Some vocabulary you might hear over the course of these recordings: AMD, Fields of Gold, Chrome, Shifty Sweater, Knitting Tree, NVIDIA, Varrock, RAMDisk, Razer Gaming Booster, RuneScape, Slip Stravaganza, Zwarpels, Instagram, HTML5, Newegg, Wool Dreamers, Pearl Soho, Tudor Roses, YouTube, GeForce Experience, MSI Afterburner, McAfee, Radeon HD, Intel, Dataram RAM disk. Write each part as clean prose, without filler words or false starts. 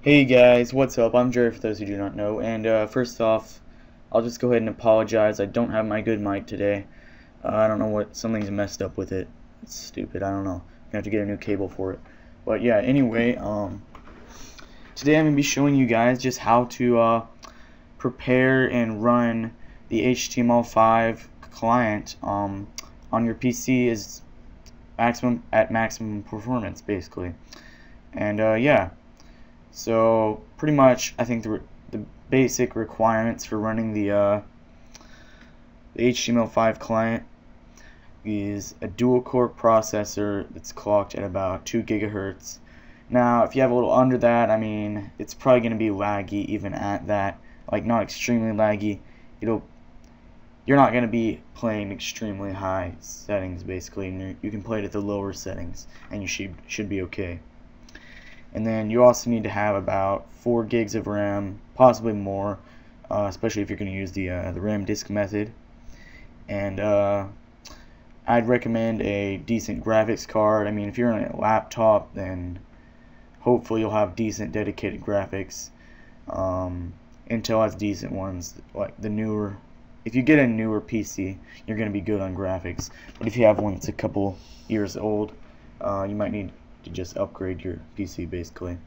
Hey guys, what's up? I'm Jerry for those who do not know, and first off, I'll just go ahead and apologize. I don't have my good mic today. I don't know what, something's messed up with it. It's stupid, I don't know. I'm going to have to get a new cable for it. But yeah, anyway, today I'm going to be showing you guys just how to prepare and run the HTML5 client on your PC is at maximum performance, basically. And yeah. So pretty much, I think the basic requirements for running the HTML5 client is a dual-core processor that's clocked at about 2 GHz. Now, if you have a little under that, I mean, it's probably going to be laggy even at that. Like, not extremely laggy. You're not going to be playing extremely high settings, basically. And you can play it at the lower settings, and you should be okay. And then you also need to have about 4 gigs of RAM, possibly more, especially if you're going to use the RAM disk method. And I'd recommend a decent graphics card. I mean, if you're on a laptop, then hopefully you'll have decent dedicated graphics. Intel has decent ones, like the newer. If you get a newer PC, you're going to be good on graphics. But if you have one that's a couple years old, you might need to just upgrade your PC, basically.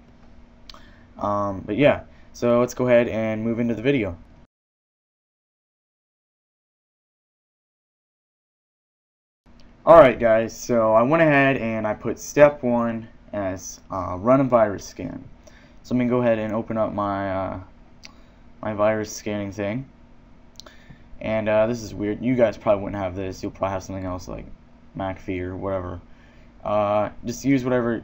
But yeah, so let's go ahead and move into the video. Alright guys, so I went ahead and I put step 1 as run a virus scan. So I'm going to go ahead and open up my my virus scanning thing. And this is weird. You guys probably wouldn't have this. You'll probably have something else like McAfee or whatever. Just use whatever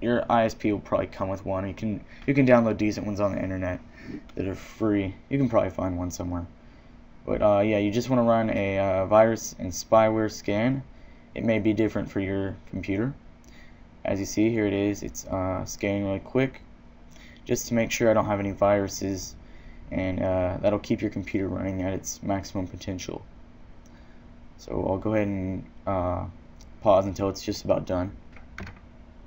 your ISP will probably come with one. You can download decent ones on the internet that are free. You can probably find one somewhere. But yeah, you just want to run a virus and spyware scan. It may be different for your computer. As you see, here it is. It's scanning really quick, just to make sure I don't have any viruses, and that'll keep your computer running at its maximum potential. So I'll go ahead and pause until it's just about done.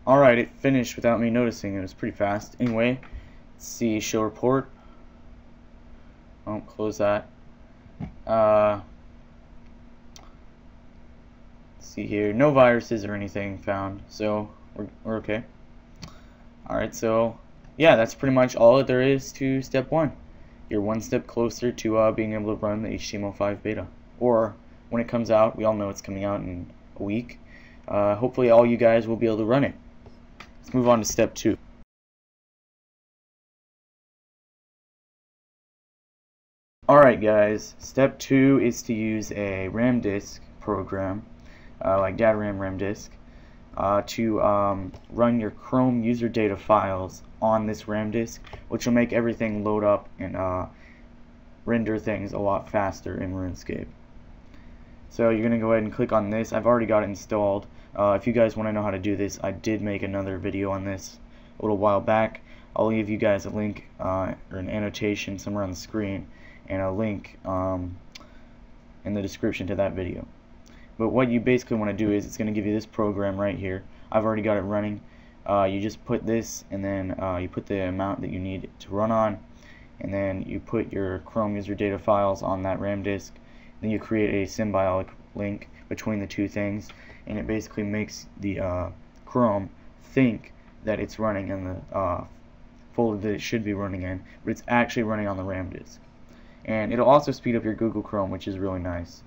Alright, it finished without me noticing. It was pretty fast. Anyway, let's see, show report. Oh, close that. Let's see here, no viruses or anything found, so we're okay. Alright, so yeah, that's pretty much all that there is to step 1. You're one step closer to being able to run the HTML5 beta. Or, when it comes out, we all know it's coming out in a week. Hopefully all you guys will be able to run it. Let's move on to step 2. Alright guys, step 2 is to use a RAM disk program, like Dataram RAM disk, to run your Chrome user data files on this RAM disk, which will make everything load up and render things a lot faster in RuneScape. So you're going to go ahead and click on this. I've already got it installed. If you guys want to know how to do this, I did make another video on this a little while back. I'll leave you guys a link or an annotation somewhere on the screen and a link in the description to that video. But what you basically want to do is it's going to give you this program right here. I've already got it running. You just put this, and then you put the amount that you need to run on, and then you put your Chrome user data files on that RAM disk. Then you create a symbiotic link between the two things, and it basically makes the Chrome think that it's running in the folder that it should be running in, but it's actually running on the RAM disk. And it'll also speed up your Google Chrome, which is really nice.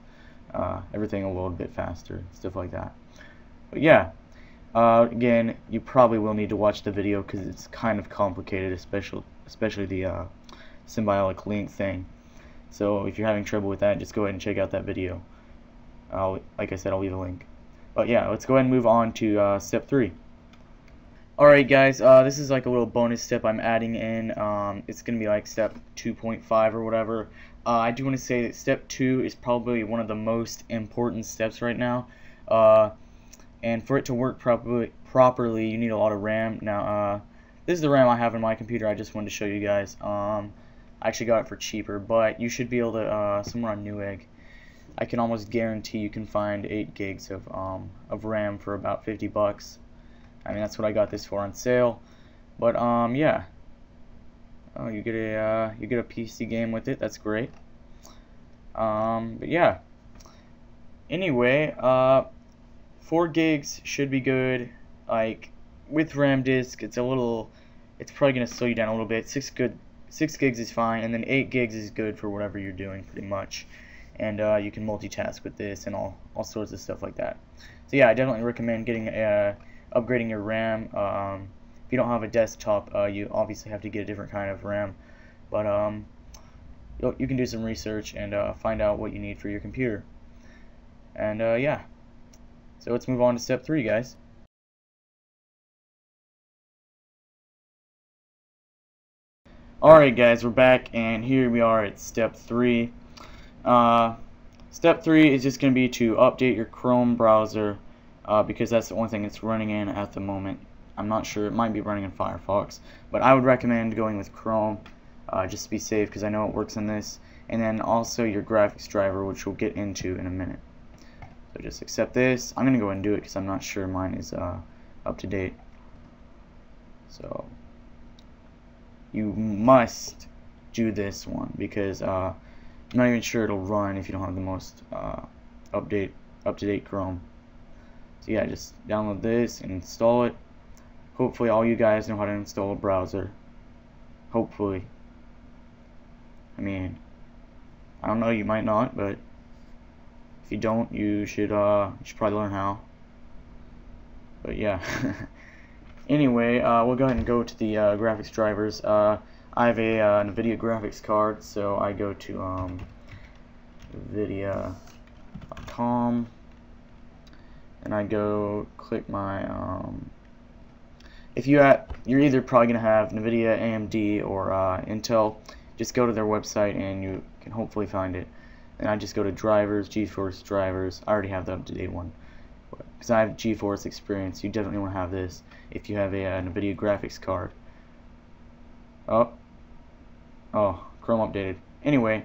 Everything a little bit faster, stuff like that. But yeah, again, you probably will need to watch the video because it's kind of complicated, especially the symbiotic link thing. So if you're having trouble with that, just go ahead and check out that video. Like I said, I'll leave a link. But yeah, let's go ahead and move on to step 3. Alright guys, this is like a little bonus step I'm adding in. It's going to be like step 2.5 or whatever. I do want to say that step 2 is probably one of the most important steps right now. And for it to work properly, you need a lot of RAM. Now, this is the RAM I have in my computer. I just wanted to show you guys. I actually got it for cheaper, but you should be able to, somewhere on Newegg, I can almost guarantee you can find 8 gigs of RAM for about 50 bucks. I mean, that's what I got this for on sale. But yeah, oh, you get a PC game with it. That's great. But yeah. Anyway, 4 gigs should be good. Like with RAM disk, it's a little, it's probably gonna slow you down a little bit. 6 gigs is fine, and then 8 gigs is good for whatever you're doing, pretty much. And you can multitask with this and all sorts of stuff like that. So yeah, I definitely recommend getting upgrading your RAM. If you don't have a desktop, you obviously have to get a different kind of RAM. But you can do some research and find out what you need for your computer. And yeah, so let's move on to step 3, guys. Alright guys, we're back, and here we are at step 3. Step 3 is just going to be to update your Chrome browser, because that's the only thing it's running in at the moment. I'm not sure, it might be running in Firefox, but I would recommend going with Chrome, just to be safe, because I know it works in this. And then also your graphics driver, which we'll get into in a minute. So just accept this. I'm going to go ahead and do it because I'm not sure mine is up to date. So you must do this one because I'm not even sure it'll run if you don't have the most up-to-date Chrome. So yeah, just download this and install it. Hopefully all you guys know how to install a browser. Hopefully. I mean, I don't know, you might not, but if you don't, you should probably learn how. But yeah. Anyway, we'll go ahead and go to the graphics drivers. I have a NVIDIA graphics card, so I go to NVIDIA.com, and I go click my. If you're either probably gonna have NVIDIA, AMD, or Intel, just go to their website and you can hopefully find it. And I just go to drivers, GeForce drivers. I already have the up-to-date one. Because I have GeForce Experience, you definitely want to have this if you have an NVIDIA graphics card. Oh, Chrome updated. Anyway,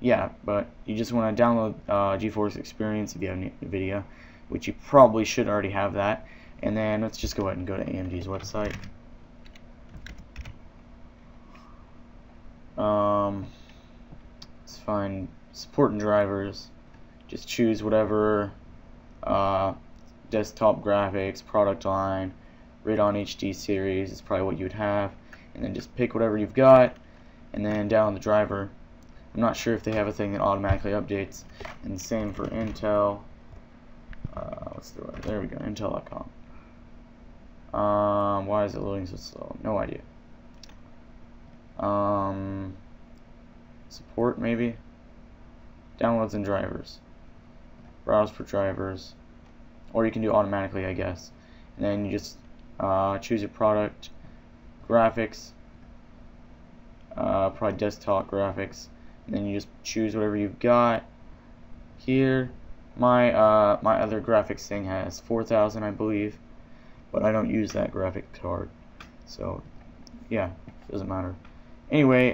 yeah, but you just want to download GeForce Experience if you have NVIDIA, which you probably should already have that. And then let's just go ahead and go to AMD's website. Let's find support and drivers. Just choose whatever. Desktop graphics, product line, Radeon HD series is probably what you would have, and then just pick whatever you've got and then download the driver. I'm not sure if they have a thing that automatically updates, and the same for Intel. Let's do it. There we go, Intel.com. Why is it loading so slow? No idea. Support maybe? Downloads and drivers. Browse for drivers, or you can do automatically, I guess. And then you just choose your product, graphics, probably desktop graphics, and then you just choose whatever you've got. Here, my other graphics thing has 4,000, I believe, but I don't use that graphic card, so yeah, doesn't matter. Anyway,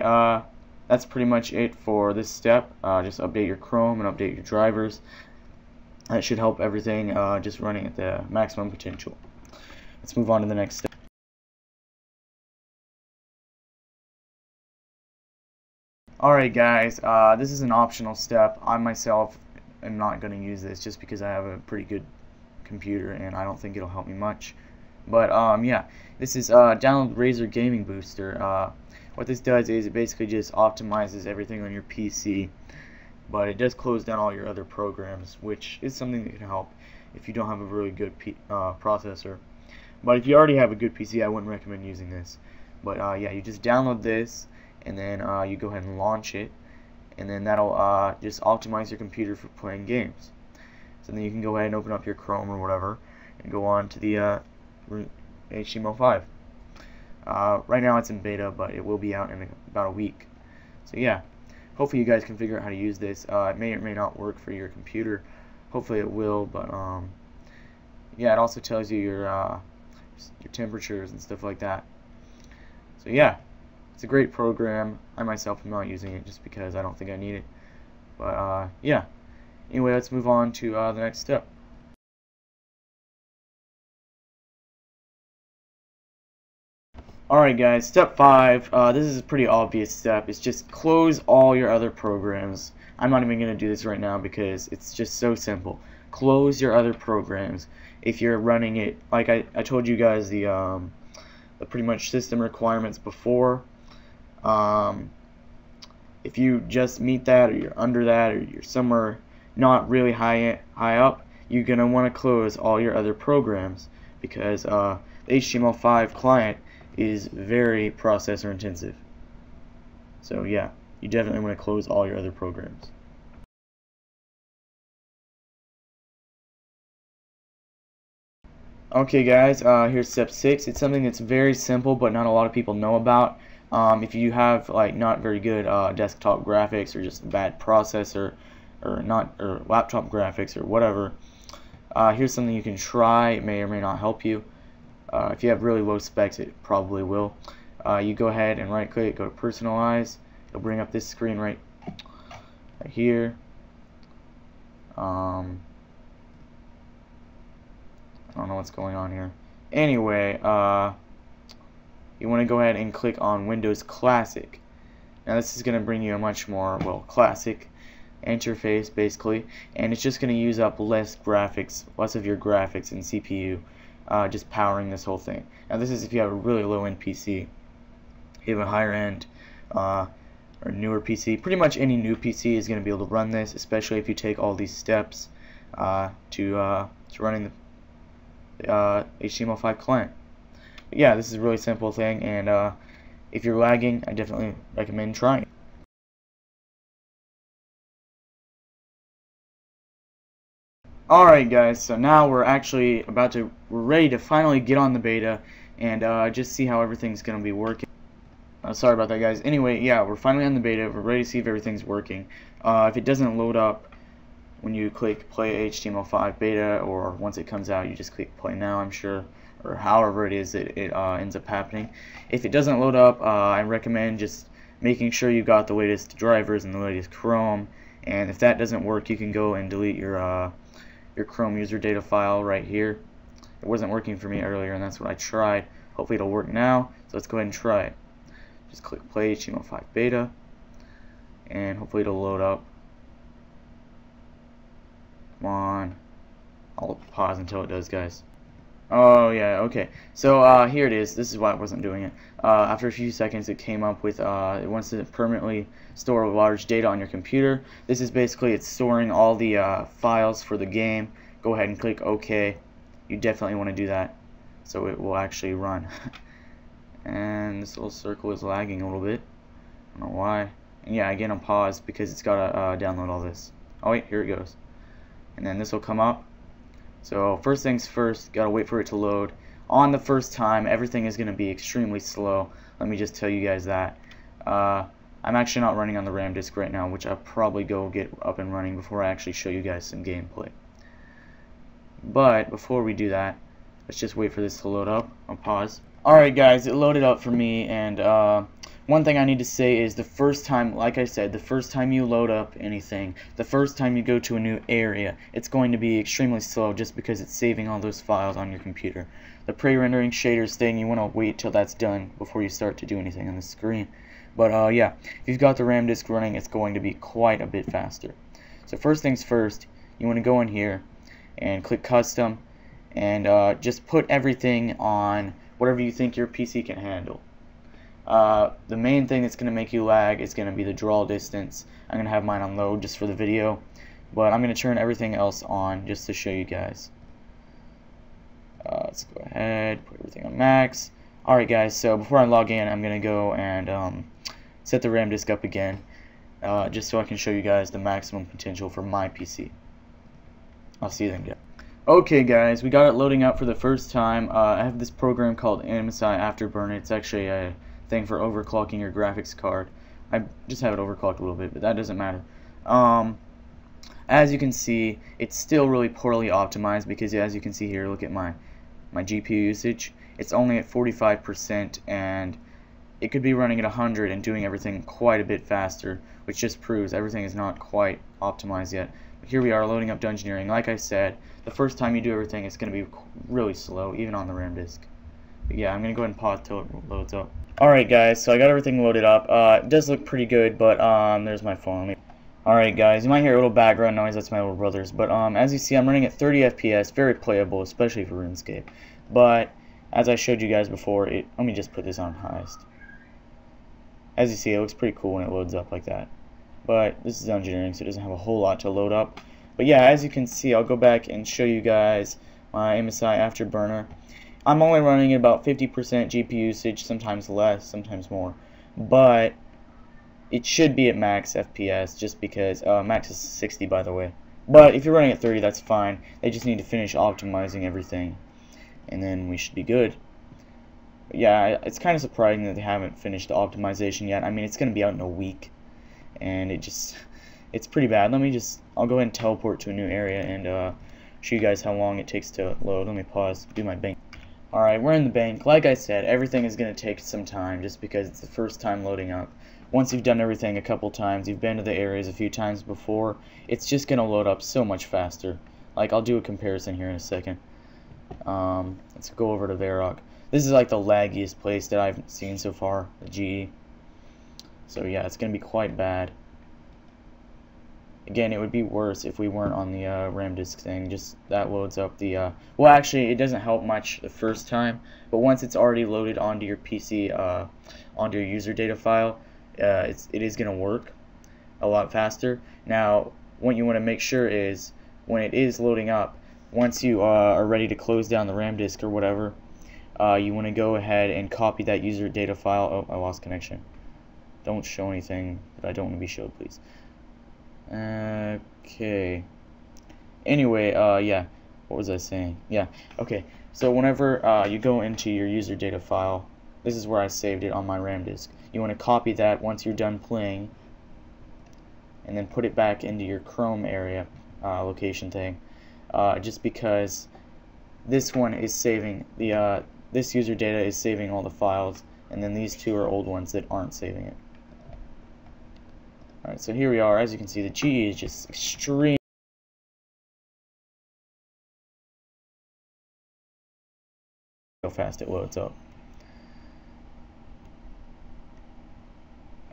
that's pretty much it for this step. Just update your Chrome and update your drivers. That should help everything just running at the maximum potential. Let's move on to the next step. Alright guys, this is an optional step. I myself am not going to use this just because I have a pretty good computer and I don't think it'll help me much. But yeah, this is download Razer Gaming Booster. What this does is it basically just optimizes everything on your PC. But it does close down all your other programs, which is something that can help if you don't have a really good processor. But if you already have a good PC, I wouldn't recommend using this. But yeah, you just download this, and then you go ahead and launch it, and then that'll just optimize your computer for playing games. So then you can go ahead and open up your Chrome or whatever, and go on to the HTML5. Right now it's in beta, but it will be out in about a week. So yeah. Hopefully you guys can figure out how to use this. It may or may not work for your computer. Hopefully it will, but yeah, it also tells you your temperatures and stuff like that. So yeah, It's a great program. I myself am not using it just because I don't think I need it. But yeah, anyway, let's move on to the next step. Alright guys, step 5, this is a pretty obvious step. It's just close all your other programs. I'm not even going to do this right now because it's just so simple. Close your other programs if you're running it. Like I told you guys the pretty much system requirements before. If you just meet that, or you're under that, or you're somewhere not really high up, you're going to want to close all your other programs because the HTML5 client is very processor intensive. So yeah, you definitely want to close all your other programs. Okay guys, here's step 6. It's something that's very simple but not a lot of people know about. If you have like not very good desktop graphics or just bad processor or laptop graphics or whatever, here's something you can try. It may or may not help you. If you have really low specs, it probably will. You go ahead and right click, go to personalize. It'll bring up this screen right here. I don't know what's going on here. Anyway, you want to go ahead and click on Windows Classic. Now this is going to bring you a much more, well, classic interface basically, and it's just going to use up less graphics, less of your graphics and CPU. Just powering this whole thing. Now this is if you have a really low-end PC. If you have a higher-end or newer PC, pretty much any new PC is going to be able to run this, especially if you take all these steps to running the HTML5 client. But yeah, this is a really simple thing, and if you're lagging, I definitely recommend trying. Alright guys, so now we're actually we're ready to finally get on the beta and just see how everything's going to be working. Sorry about that guys. Anyway, yeah, we're finally on the beta. We're ready to see if everything's working. If it doesn't load up when you click play HTML5 beta, or once it comes out you just click play now, I'm sure, or however it is that it ends up happening. If it doesn't load up, I recommend just making sure you got the latest drivers and the latest Chrome, and if that doesn't work you can go and delete your Chrome user data file right here. It wasn't working for me earlier and that's what I tried. Hopefully it'll work now, so let's go ahead and try it. Just click play HTML5 beta and hopefully it'll load up. Come on. I'll pause until it does guys. Oh yeah, okay, so here it is. This is why I wasn't doing it. After a few seconds it came up with it wants to permanently store large data on your computer. This is basically it's storing all the files for the game. Go ahead and click OK. You definitely want to do that so it will actually run. And this little circle is lagging a little bit, I don't know why. And yeah, again I'm paused because it's gotta download all this. Oh wait, here it goes, and then this will come up. So first things first, gotta wait for it to load. On the first time, everything is gonna be extremely slow. Let me just tell you guys that. I'm actually not running on the RAM disk right now, which I'll probably go get up and running before I actually show you guys some gameplay. But before we do that, let's just wait for this to load up. I'll pause. Alright guys, it loaded up for me, and one thing I need to say is the first time, like I said, the first time you load up anything, the first time you go to a new area, it's going to be extremely slow just because it's saving all those files on your computer. The pre-rendering shaders thing, you want to wait till that's done before you start to do anything on the screen. But yeah, if you've got the RAM disk running, it's going to be quite a bit faster. So first things first, you want to go in here and click custom and just put everything on whatever you think your PC can handle. The main thing that's going to make you lag is going to be the draw distance. I'm going to have mine on low just for the video, but I'm going to turn everything else on just to show you guys. Let's go ahead, put everything on max. Alright guys, so before I log in, I'm going to go and set the RAM disk up again, just so I can show you guys the maximum potential for my PC. I'll see you then guys. Okay guys, we got it loading up for the first time. I have this program called MSI Afterburner. It's actually a thing for overclocking your graphics card. I just have it overclocked a little bit, but that doesn't matter. As you can see, it's still really poorly optimized because as you can see here, look at my GPU usage. It's only at 45% and It could be running at 100 and doing everything quite a bit faster, which just proves everything is not quite optimized yet. But here we are loading up Dungeoneering. Like I said, the first time you do everything, it's going to be really slow, even on the RAM disk. But yeah, I'm going to go ahead and pause till it loads up. Alright guys, so I got everything loaded up. It does look pretty good, but there's my phone. Alright guys, you might hear a little background noise, that's my little brothers, but as you see, I'm running at 30 FPS, very playable, especially for RuneScape. But as I showed you guys before, let me just put this on highest. As you see, it looks pretty cool when it loads up like that. But this is engineering, so it doesn't have a whole lot to load up. But yeah, as you can see, I'll go back and show you guys my MSI Afterburner. I'm only running at about 50% GPU usage, sometimes less, sometimes more. But it should be at max FPS, just because max is 60, by the way. But if you're running at 30, that's fine. They just need to finish optimizing everything, and then we should be good. But yeah, it's kind of surprising that they haven't finished the optimization yet. I mean, it's going to be out in a week, and it's pretty bad. I'll go ahead and teleport to a new area and show you guys how long it takes to load. Let me pause, do my bank. Alright, we're in the bank. Like I said, everything is going to take some time just because it's the first time loading up. Once you've done everything a couple times, you've been to the areas a few times before, it's just going to load up so much faster. Like, I'll do a comparison here in a second. Let's go over to Varrock. This is like the laggiest place that I've seen so far, the GE. So yeah, it's going to be quite bad. Again, it would be worse if we weren't on the RAM disk thing. Just that loads up the... well, actually, it doesn't help much the first time, but once it's already loaded onto your PC, onto your user data file, it is going to work a lot faster. Now, what you want to make sure is, when it is loading up, once you are ready to close down the RAM disk or whatever, you want to go ahead and copy that user data file. Oh, I lost connection. Don't show anything that I don't want to be shown, please. Okay. Anyway, yeah. What was I saying? Yeah. Okay. So whenever you go into your user data file, this is where I saved it on my RAM disk. You want to copy that once you're done playing, and then put it back into your Chrome area location thing. Just because this one is saving the this user data is saving all the files, and then these two are old ones that aren't saving it. Alright, so here we are. As you can see, the GE is just extreme. How fast it loads up.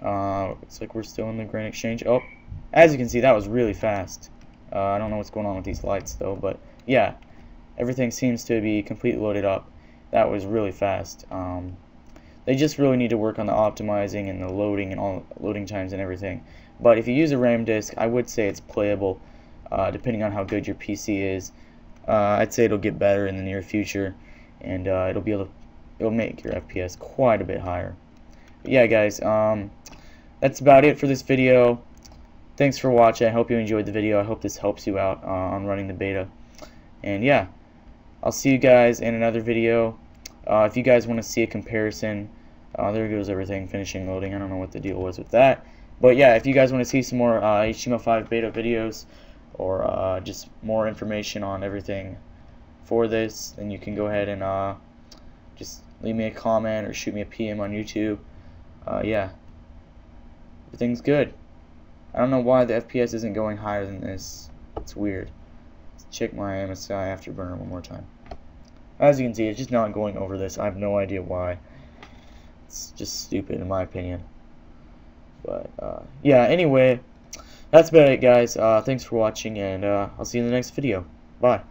Looks like we're still in the Grand Exchange. Oh, as you can see, that was really fast. I don't know what's going on with these lights though, but yeah, everything seems to be completely loaded up. That was really fast. They just really need to work on the optimizing and the loading and all loading times and everything. But if you use a RAM disk, I would say it's playable, depending on how good your PC is. I'd say it'll get better in the near future, and it'll make your FPS quite a bit higher. But yeah, guys, that's about it for this video. Thanks for watching. I hope you enjoyed the video. I hope this helps you out on running the beta. And yeah, I'll see you guys in another video. If you guys want to see a comparison, there goes everything finishing loading. I don't know what the deal was with that, but yeah, if you guys want to see some more HTML5 beta videos, or just more information on everything for this, then you can go ahead and just leave me a comment or shoot me a PM on YouTube. Yeah, everything's good. I don't know why the FPS isn't going higher than this. It's weird. Let's check my MSI Afterburner one more time. As you can see, it's just not going over this. I have no idea why. It's just stupid in my opinion. But, yeah, anyway, that's about it, guys. Thanks for watching, and I'll see you in the next video. Bye.